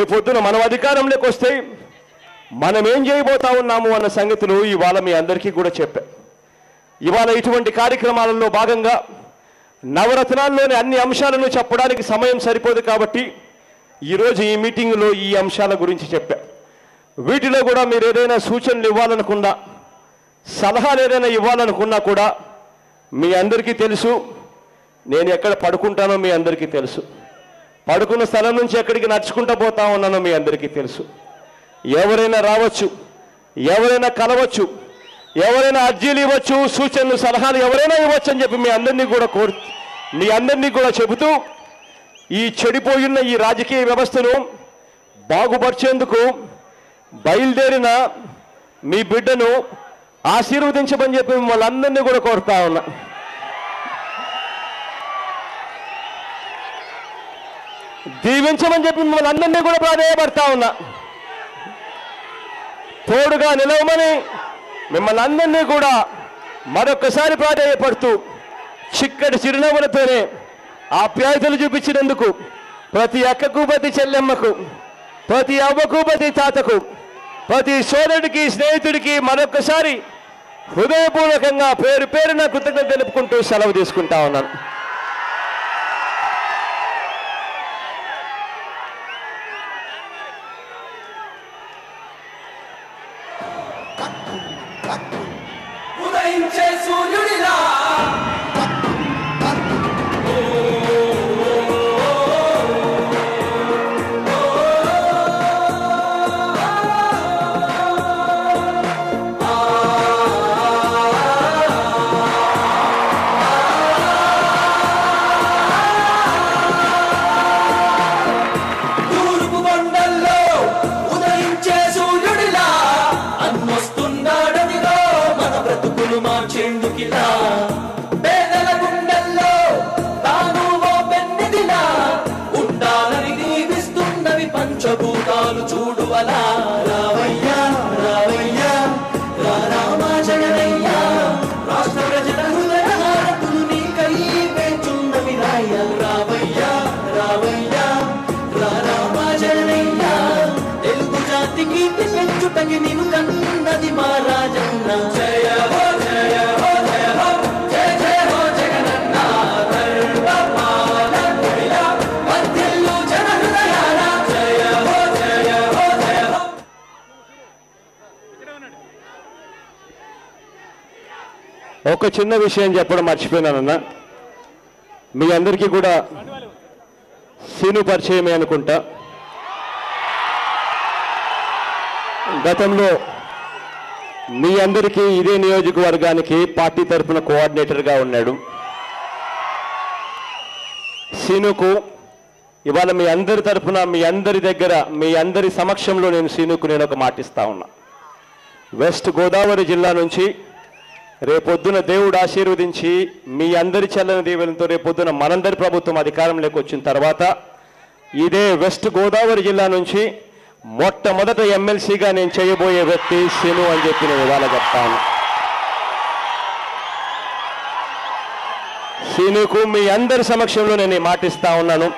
రేపు పొద్దున మనం అధికారంలోకి వస్తే మనం ఏం చేయబోతా ఉన్నాము అన్న సంగతులు ఇవాళ మీ అందరికీ కూడా చెప్పా. ఇవాళ ఇటువంటి కార్యక్రమాలలో భాగంగా నవరత్నాల్లోని అన్ని అంశాలను చెప్పడానికి సమయం సరిపోదు కాబట్టి ఈరోజు ఈ మీటింగ్లో ఈ అంశాల గురించి చెప్పా. వీటిలో కూడా మీరు ఏదైనా సూచనలు ఇవ్వాలనుకున్నా, సలహాలు ఏదైనా ఇవ్వాలనుకున్నా కూడా మీ అందరికీ తెలుసు నేను ఎక్కడ పడుకుంటానో మీ అందరికీ తెలుసు, పడుకున్న స్థలం నుంచి ఎక్కడికి నడుచుకుంటూ పోతా ఉన్నానో మీ అందరికీ తెలుసు. ఎవరైనా రావచ్చు, ఎవరైనా కలవచ్చు, ఎవరైనా అర్జీలు ఇవ్వచ్చు, సూచనలు సలహాలు ఎవరైనా ఇవ్వచ్చు అని చెప్పి మీ అందరినీ కూడా చెబుతూ ఈ చెడిపోయిన ఈ రాజకీయ వ్యవస్థను బాగుపరిచేందుకు బయలుదేరిన మీ బిడ్డను ఆశీర్వదించమని చెప్పి మిమ్మల్ని అందరినీ కూడా కోరుతా ఉన్నా. దీవించమని చెప్పి మిమ్మల్ని అందరినీ కూడా ప్రాధాయపడతా ఉన్నా. తోడుగా నిలవమని మిమ్మల్ని అందరినీ కూడా మరొకసారి ప్రాధాయపడుతూ చిక్కటి చిరునవ్వులతోనే ఆప్యాయతలు చూపించినందుకు ప్రతి అక్కకు, ప్రతి చెల్లెమ్మకు, ప్రతి అవ్వకు, ప్రతి తాతకు, ప్రతి సోదరుడికి, స్నేహితుడికి మరొకసారి హృదయపూర్వకంగా పేరు పేరున కృతజ్ఞత తెలుపుకుంటూ సెలవు తీసుకుంటా ఉన్నాను. ఒక చిన్న విషయం చెప్పడం మర్చిపోయినానన్నా, మీ అందరికీ కూడా సీను పరిచయమే అనుకుంటా. గతంలో మీ అందరికీ ఇదే నియోజకవర్గానికి పార్టీ తరఫున కోఆర్డినేటర్గా ఉన్నాడు సీనుకు. ఇవాళ మీ అందరి తరఫున, మీ అందరి దగ్గర, మీ అందరి సమక్షంలో నేను సీనుకు ఒక మాటిస్తా ఉన్నా. వెస్ట్ గోదావరి జిల్లా నుంచి రేపొద్దున దేవుడు ఆశీర్వదించి మీ అందరి చల్లని దీవెనతో రేపొద్దున మనందరి ప్రభుత్వం అధికారంలోకి వచ్చిన తర్వాత ఇదే వెస్ట్ గోదావరి జిల్లా నుంచి మొట్టమొదట ఎమ్మెల్సీగా నేను చేయబోయే వ్యక్తి శను అని చెప్పి నేను ఇవాళ చెప్తాను. శనుకు మీ అందరి సమక్షంలో నేను ఈ మాటిస్తా ఉన్నాను.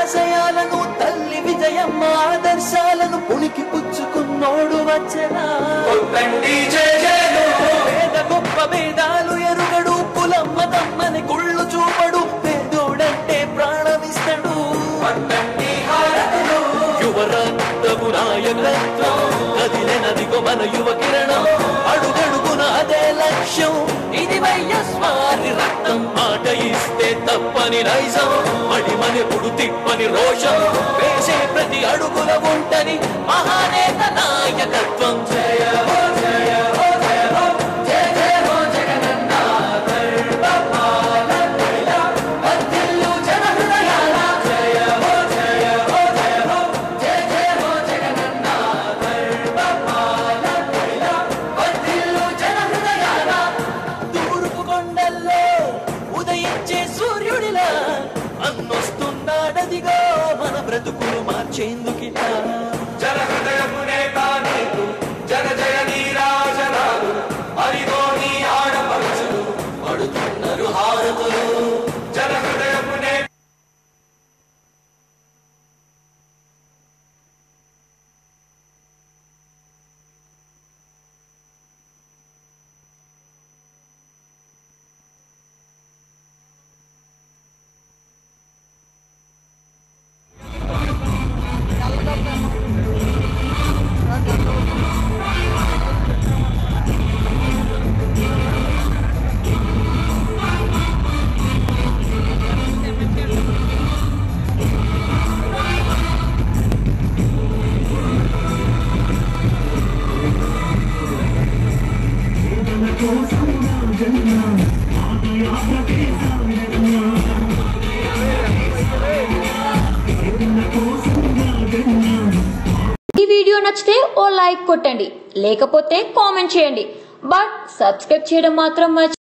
ఆశయాలను, తల్లి విజయమ్మ ఆదర్శాలను పుణికి పుచ్చుకున్నోడు వచ్చనా. పేద గొప్ప భేదాలు ఎరుగడు, కులమ్మ తమ్మని గుళ్ళు చూపడు, పేదోడంటే ప్రాణమిస్తాడు. యువరాత్రము నాయకత్వం కదిలినదిగో మన యువ కిరణం, అడుగడుగున అదే లక్ష్యం. ఇది వైయస్వారి రక్తం, మాట ఇస్తే తప్పని నైజం, అడిమనెప్పుడు తిప్పని రోషం, వేసే ప్రతి అడుగుల ఉంటని మహానేత నాయకత్వం. నన్నొస్తున్నాడదిగో మన బ్రతుకులు మార్చేందుకిట జన హృదయమునే తానేకు జన జయ నీరాజనాలు అరిగో నీ ఆడపడుచులు పడుతున్నారు హారతులు జన హృదయమునే वीडियो नचते ओ लाइक कोट्टंडी लेकपोते कामेंट चेयंडी बट सब्सक्राइब चेयडं मात्रं